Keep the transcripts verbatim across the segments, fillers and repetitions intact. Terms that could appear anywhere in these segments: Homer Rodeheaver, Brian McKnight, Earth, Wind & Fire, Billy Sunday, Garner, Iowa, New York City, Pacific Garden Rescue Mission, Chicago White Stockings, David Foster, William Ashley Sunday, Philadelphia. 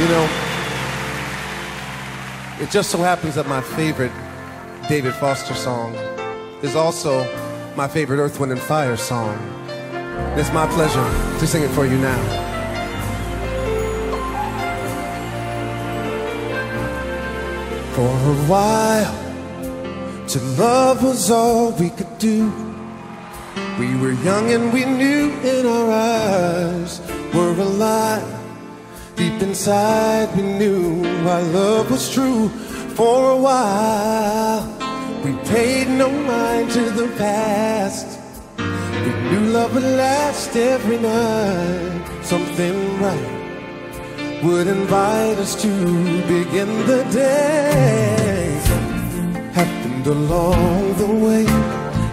You know, it just so happens that my favorite David Foster song is also my favorite Earth, Wind, and Fire song. It's my pleasure to sing it for you now. For a while, to love was all we could do. We were young and we knew in our eyes were alive. Deep inside we knew our love was true. For a while, we paid no mind to the past. We knew love would last every night. Something right would invite us to begin the day. Happened along the way,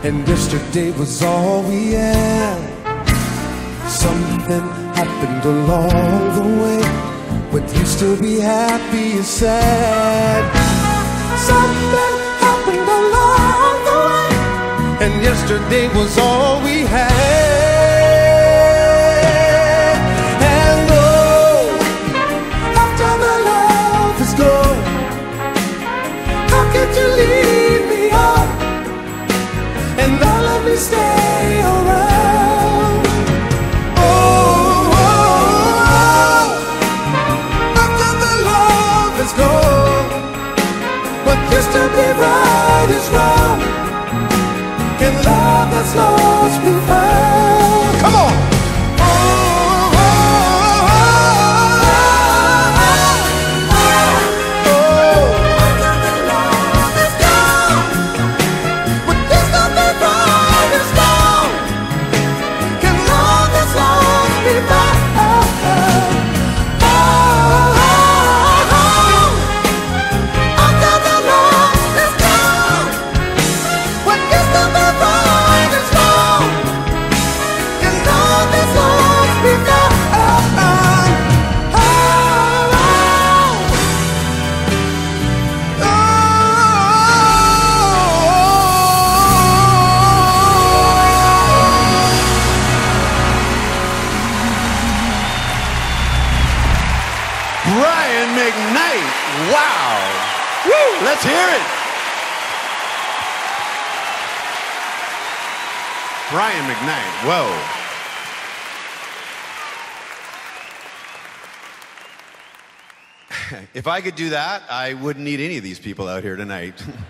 and yesterday was all we had. Something happened along the way, what used to be happy is sad. Something happened along the way, and yesterday was all we had. You leave me on, and now let me stay around. Oh, oh, oh. After the love is gone, what used to be right is wrong, and love that's lost we found. Come on. Oh, oh, oh, oh, oh, oh, oh. Brian McKnight, wow. Woo, let's hear it. Brian McKnight, whoa. If I could do that, I wouldn't need any of these people out here tonight.